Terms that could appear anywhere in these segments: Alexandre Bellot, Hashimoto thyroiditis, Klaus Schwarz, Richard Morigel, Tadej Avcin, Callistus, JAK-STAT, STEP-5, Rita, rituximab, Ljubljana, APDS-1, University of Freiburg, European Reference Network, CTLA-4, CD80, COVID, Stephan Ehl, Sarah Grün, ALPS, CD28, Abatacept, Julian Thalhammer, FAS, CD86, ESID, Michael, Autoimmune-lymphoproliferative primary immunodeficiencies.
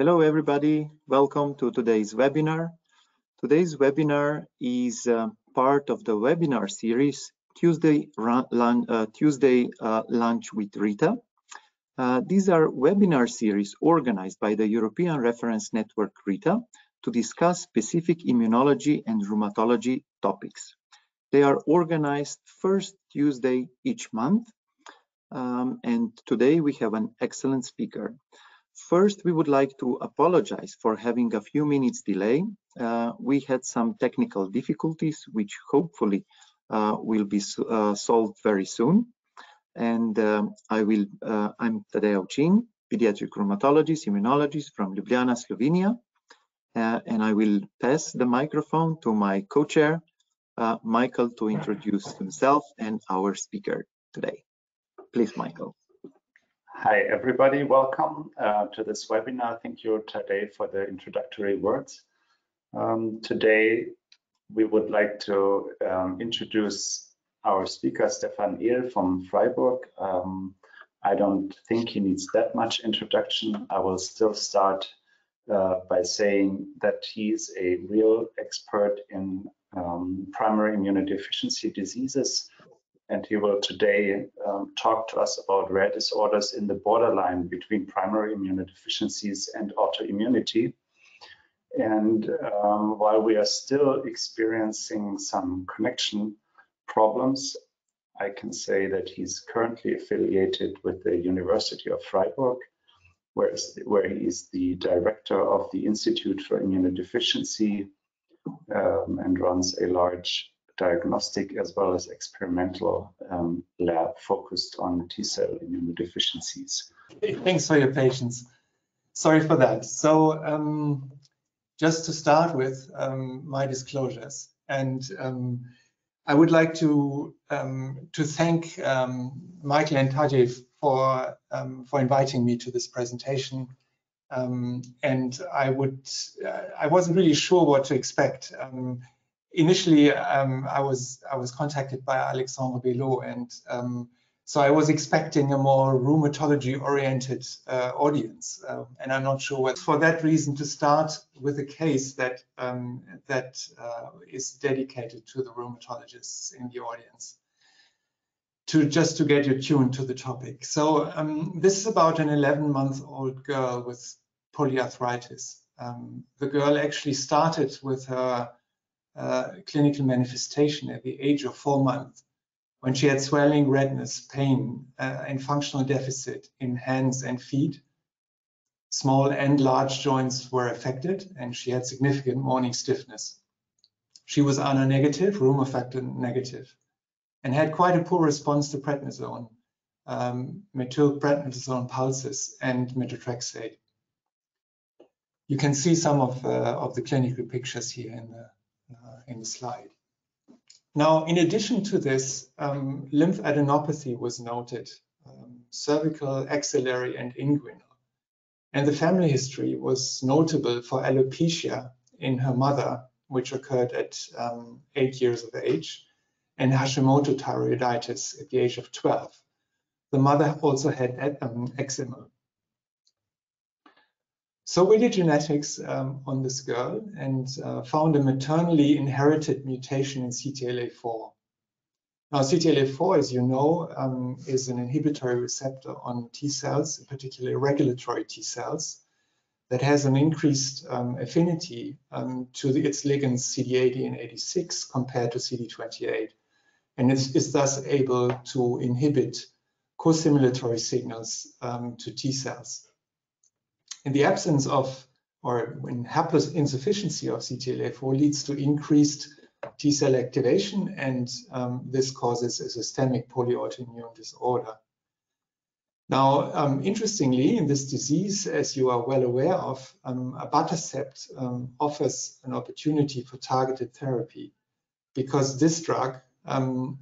Hello everybody, welcome to today's webinar. Today's webinar is part of the webinar series Tuesday Lunch with Rita. These are webinar series organized by the European Reference Network Rita to discuss specific immunology and rheumatology topics. They are organized first Tuesday each month and today we have an excellent speaker. First, we would like to apologize for having a few minutes delay. We had some technical difficulties, which hopefully will be solved very soon. And I'm Tadej Avcin, pediatric rheumatologist, immunologist from Ljubljana, Slovenia. And I will pass the microphone to my co-chair, Michael, to introduce himself and our speaker today. Please, Michael. Hi everybody, welcome to this webinar. Thank you, Tadej, for the introductory words. Today we would like to introduce our speaker, Stephan Ehl from Freiburg. I don't think he needs that much introduction. I will still start by saying that he's a real expert in primary immunodeficiency diseases. And he will today talk to us about rare disorders in the borderline between primary immunodeficiencies and autoimmunity. And while we are still experiencing some connection problems, I can say that he's currently affiliated with the University of Freiburg, where he is the director of the Institute for Immunodeficiency and runs a large diagnostic as well as experimental lab focused on T-cell immunodeficiencies. Thanks for your patience. Sorry for that. So just to start with my disclosures, and I would like to thank Michael and Tadej for inviting me to this presentation. And I wasn't really sure what to expect. Initially, I was contacted by Alexandre Bellot, and so I was expecting a more rheumatology-oriented audience, and I'm not sure what. For that reason, to start with a case that is dedicated to the rheumatologists in the audience, just to get you tuned to the topic. So this is about an 11-month-old girl with polyarthritis. The girl actually started with her clinical manifestation at the age of 4 months, when she had swelling, redness, pain, and functional deficit in hands and feet. Small and large joints were affected, and she had significant morning stiffness. She was ANA negative, rheuma factor negative, and had quite a poor response to prednisone, methylprednisolone pulses, and methotrexate. You can see some of the clinical pictures here in the slide. Now, in addition to this, lymphadenopathy was noted, cervical, axillary, and inguinal. And the family history was notable for alopecia in her mother, which occurred at 8 years of age, and Hashimoto thyroiditis at the age of 12. The mother also had eczema. So we did genetics on this girl and found a maternally inherited mutation in CTLA-4. Now, CTLA-4, as you know, is an inhibitory receptor on T cells, in particular regulatory T cells, that has an increased affinity to its ligands CD80 and 86 compared to CD28, and is thus able to inhibit co-stimulatory signals to T cells. In the absence of, or in hapless insufficiency of CTLA-4 leads to increased T-cell activation, and this causes a systemic polyautoimmune disorder. Now, interestingly, in this disease, as you are well aware of, Abatacept offers an opportunity for targeted therapy, because this drug can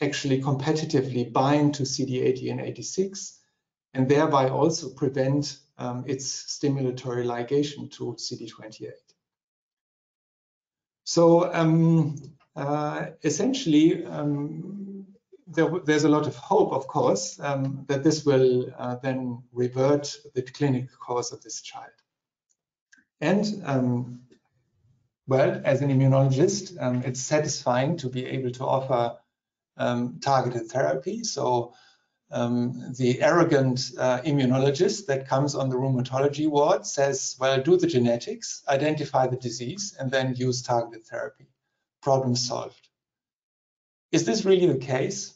actually competitively bind to CD80 and 86, and thereby also prevent its stimulatory ligation to CD28. So essentially, there's a lot of hope, of course, that this will then revert the clinical course of this child. And, well, as an immunologist, it's satisfying to be able to offer targeted therapy. So the arrogant immunologist that comes on the rheumatology ward says, well, do the genetics, identify the disease, and then use targeted therapy. Problem solved. Is this really the case?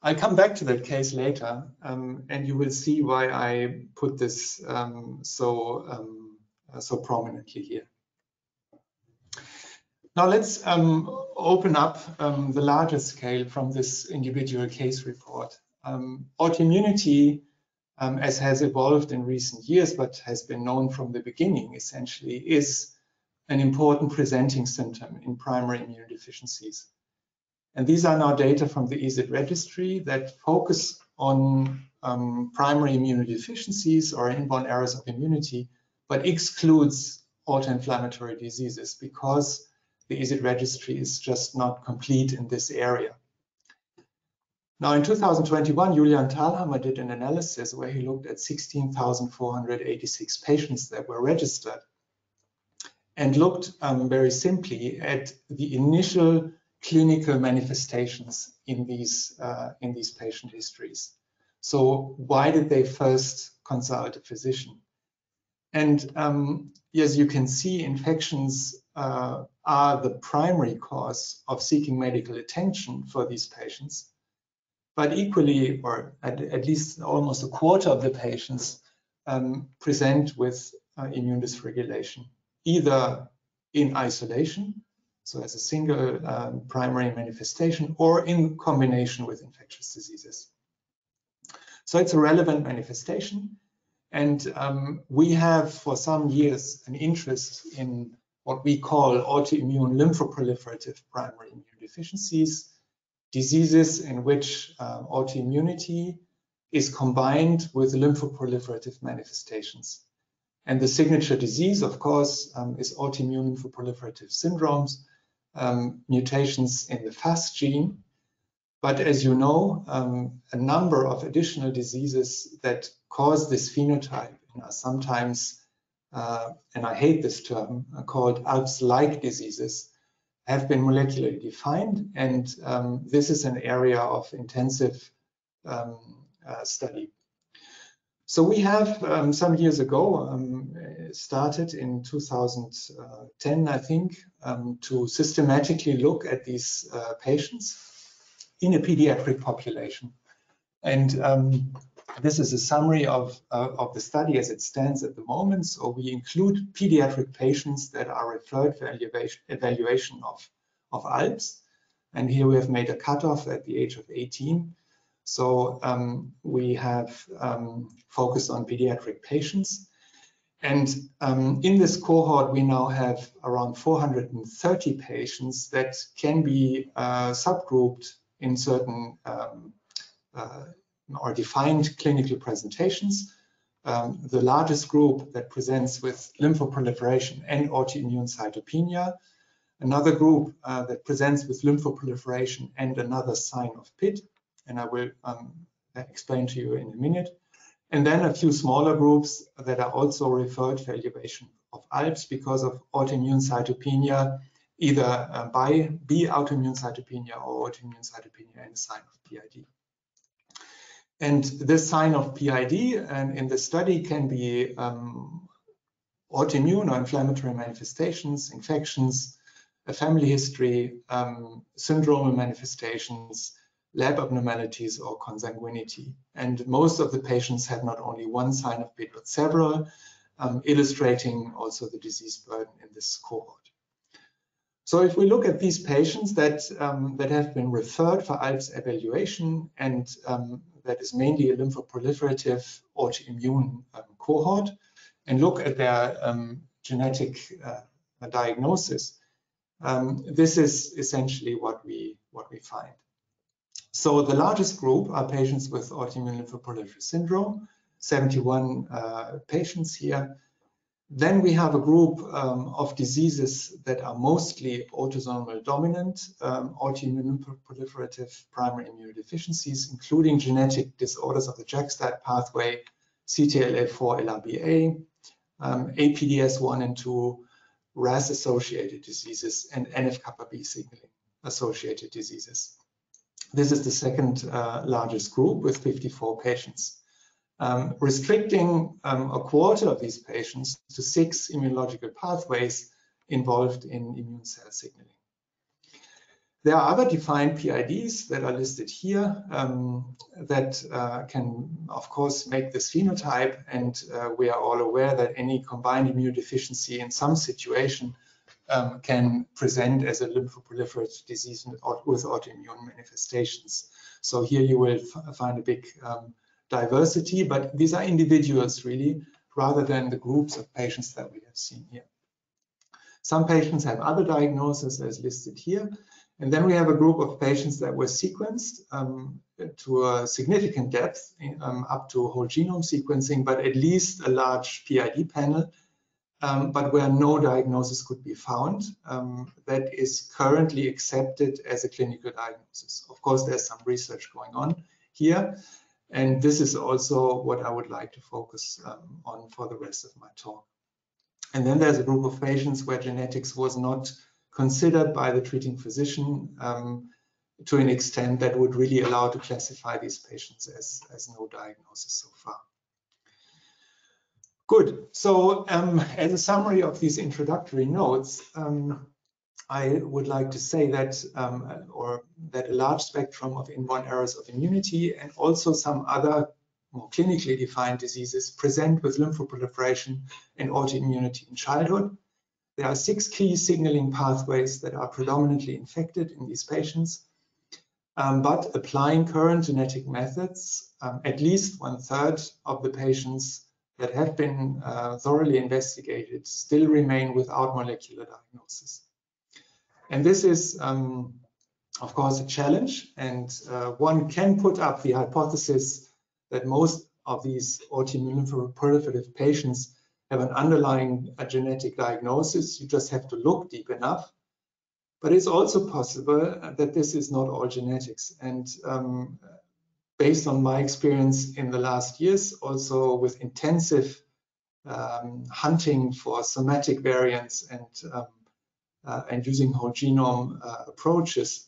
I'll come back to that case later, and you will see why I put this so prominently here. Now let's open up the larger scale from this individual case report. Autoimmunity, as has evolved in recent years, but has been known from the beginning, essentially, is an important presenting symptom in primary immunodeficiencies. And these are now data from the ESID registry that focus on primary immunodeficiencies or inborn errors of immunity, but excludes autoinflammatory diseases because the ESID registry is just not complete in this area. Now, in 2021, Julian Thalhammer did an analysis where he looked at 16,486 patients that were registered and looked very simply at the initial clinical manifestations in these patient histories. So why did they first consult a physician? And as you can see, infections are the primary cause of seeking medical attention for these patients. But equally, or at least almost a quarter of the patients present with immune dysregulation, either in isolation, so as a single primary manifestation, or in combination with infectious diseases. So it's a relevant manifestation. And we have for some years an interest in what we call autoimmune lymphoproliferative primary immunodeficiencies, diseases in which autoimmunity is combined with lymphoproliferative manifestations. And the signature disease, of course, is autoimmune lymphoproliferative syndromes, mutations in the FAS gene. But as you know, a number of additional diseases that cause this phenotype are sometimes, and I hate this term, called ALPS-like diseases, have been molecularly defined. And this is an area of intensive study. So we have some years ago started in 2010, I think, to systematically look at these patients in a pediatric population. And this is a summary of the study as it stands at the moment. So we include pediatric patients that are referred for evaluation of ALPS. And here we have made a cutoff at the age of 18. So we have focused on pediatric patients. And in this cohort, we now have around 430 patients that can be subgrouped in certain or defined clinical presentations. The largest group that presents with lymphoproliferation and autoimmune cytopenia, another group that presents with lymphoproliferation and another sign of PID, and I will explain to you in a minute. And then a few smaller groups that are also referred for elevation of ALPS because of autoimmune cytopenia, either by B autoimmune cytopenia or autoimmune cytopenia and a sign of PID. And this sign of PID and in the study can be autoimmune or inflammatory manifestations, infections, a family history, syndromal manifestations, lab abnormalities or consanguinity. And most of the patients had not only one sign of PID, but several, illustrating also the disease burden in this cohort. So if we look at these patients that, that have been referred for ALPS evaluation, and that is mainly a lymphoproliferative autoimmune cohort, and look at their genetic diagnosis, this is essentially what we find. So the largest group are patients with autoimmune lymphoproliferative syndrome, 71 patients here. Then we have a group of diseases that are mostly autosomal dominant, autoimmune proliferative primary immunodeficiencies, including genetic disorders of the JAK-STAT pathway, CTLA-4 LRBA, APDS-1 and 2, RAS-associated diseases, and NF-kappa B signaling-associated diseases. This is the second largest group with 54 patients. Restricting a quarter of these patients to 6 immunological pathways involved in immune cell signaling. There are other defined PIDs that are listed here that can, of course, make this phenotype, and we are all aware that any combined immunodeficiency in some situation can present as a lymphoproliferative disease with autoimmune manifestations. So here you will find a big diversity, but these are individuals really, rather than the groups of patients that we have seen here. Some patients have other diagnoses as listed here, and then we have a group of patients that were sequenced to a significant depth, up to whole genome sequencing, but at least a large PID panel, but where no diagnosis could be found that is currently accepted as a clinical diagnosis. Of course, there's some research going on here, and this is also what I would like to focus on for the rest of my talk. And then there's a group of patients where genetics was not considered by the treating physician to an extent that would really allow to classify these patients as no diagnosis so far. Good, so as a summary of these introductory notes, I would like to say that, a large spectrum of inborn errors of immunity and also some other more clinically defined diseases present with lymphoproliferation and autoimmunity in childhood. There are 6 key signaling pathways that are predominantly infected in these patients, but applying current genetic methods, at least 1/3 of the patients that have been thoroughly investigated still remain without molecular diagnosis. And this is, of course, a challenge, and one can put up the hypothesis that most of these autoimmune proliferative patients have an underlying genetic diagnosis. You just have to look deep enough. But it's also possible that this is not all genetics. And based on my experience in the last years, also with intensive hunting for somatic variants and using whole genome approaches,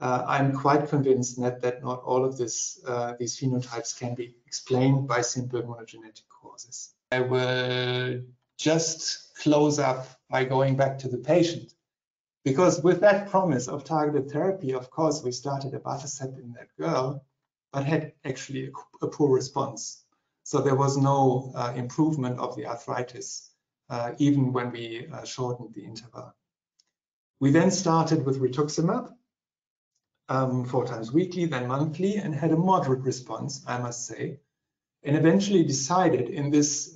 I'm quite convinced that not all of these phenotypes can be explained by simple monogenetic causes. I will just close up by going back to the patient, because with that promise of targeted therapy, of course, we started Abatacept in that girl, but had actually a poor response. So there was no improvement of the arthritis, even when we shortened the interval. We then started with rituximab 4 times weekly, then monthly, and had a moderate response, I must say, and eventually decided in this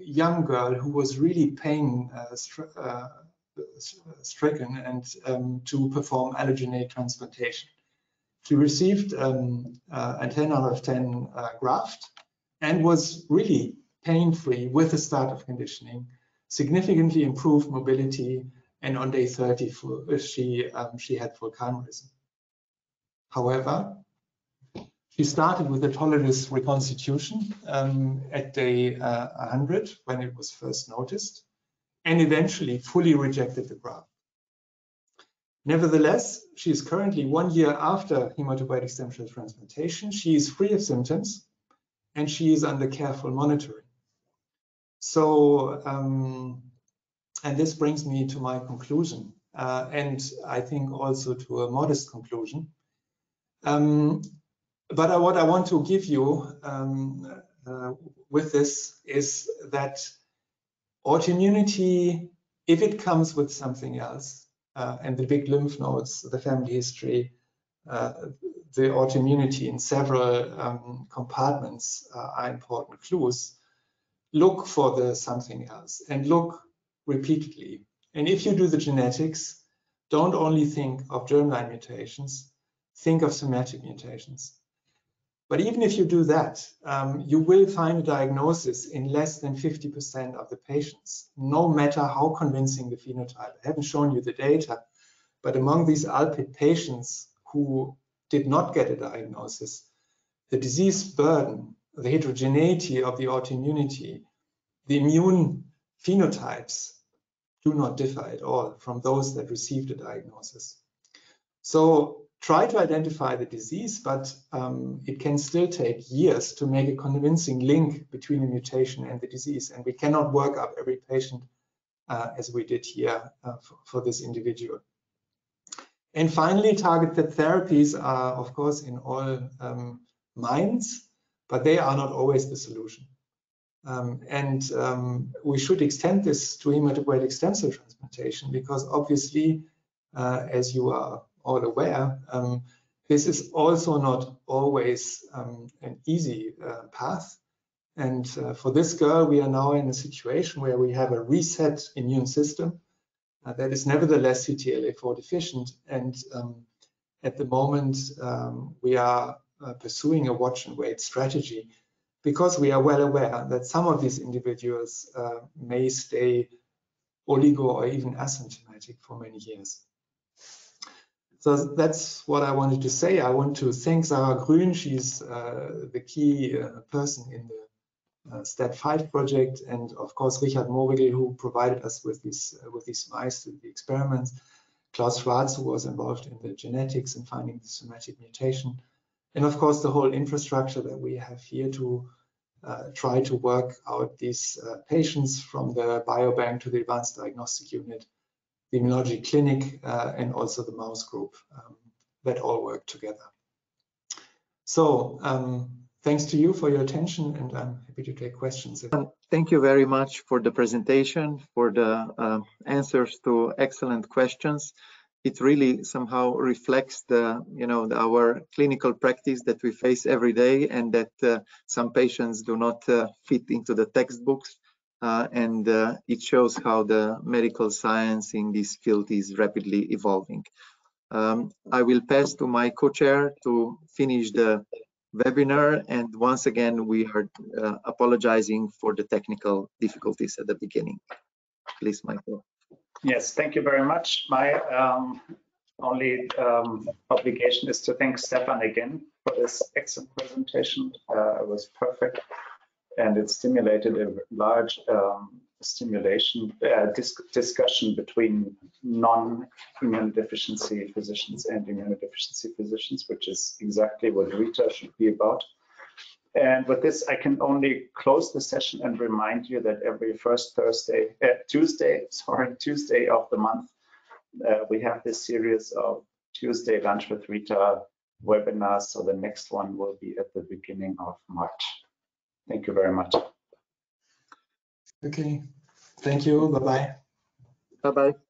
young girl who was really pain stricken and to perform allogeneic transplantation. She received a 10/10 graft and was really pain-free with the start of conditioning, significantly improved mobility, and on day 30, she had full chimerism. However, she started with autologous reconstitution at day 100 when it was first noticed, and eventually fully rejected the graft. Nevertheless, she is currently 1 year after hematopoietic stem cell transplantation. She is free of symptoms, and she is under careful monitoring. So, and this brings me to my conclusion, and I think also to a modest conclusion. But what I want to give you with this is that autoimmunity, if it comes with something else, and the big lymph nodes, the family history, the autoimmunity in several compartments are important clues. Look for the something else and look repeatedly. And if you do the genetics, don't only think of germline mutations, think of somatic mutations. But even if you do that, you will find a diagnosis in less than 50% of the patients, no matter how convincing the phenotype. I haven't shown you the data, but among these ALPS patients who did not get a diagnosis, the disease burden, the heterogeneity of the autoimmunity, the immune phenotypes do not differ at all from those that received a diagnosis. So try to identify the disease, but it can still take years to make a convincing link between a mutation and the disease. And we cannot work up every patient as we did here for this individual. And finally, targeted therapies are, of course, in all minds, but they are not always the solution. We should extend this to hematopoietic stem cell transplantation because obviously, as you are all aware, this is also not always an easy path. And for this girl, we are now in a situation where we have a reset immune system that is nevertheless CTLA-4 deficient. And at the moment, we are pursuing a watch and wait strategy because we are well aware that some of these individuals may stay oligo or even asymptomatic for many years. So that's what I wanted to say. I want to thank Sarah Grün. She's the key person in the STEP-5 project, and of course Richard Morigel, who provided us with these mice to the experiments. Klaus Schwarz, who was involved in the genetics and finding the somatic mutation, and of course the whole infrastructure that we have here to try to work out these patients from the biobank to the advanced diagnostic unit, the immunology clinic, and also the mouse group that all work together. So thanks to you for your attention, and I'm happy to take questions. Thank you very much for the presentation, for the answers to excellent questions. It really somehow reflects the, our clinical practice that we face every day, and that some patients do not fit into the textbooks. It shows how the medical science in this field is rapidly evolving. I will pass to my co-chair to finish the webinar, and once again we are apologizing for the technical difficulties at the beginning. Please, Michael. Yes, thank you very much. My only obligation is to thank Stephan again for this excellent presentation. It was perfect. And it stimulated a large discussion between non-immunodeficiency physicians and immunodeficiency physicians, which is exactly what Rita should be about. And with this, I can only close the session and remind you that every first Tuesday of the month, we have this series of Tuesday Lunch with Rita webinars. So the next one will be at the beginning of March. Thank you very much. Okay. Thank you. Bye-bye. Bye-bye.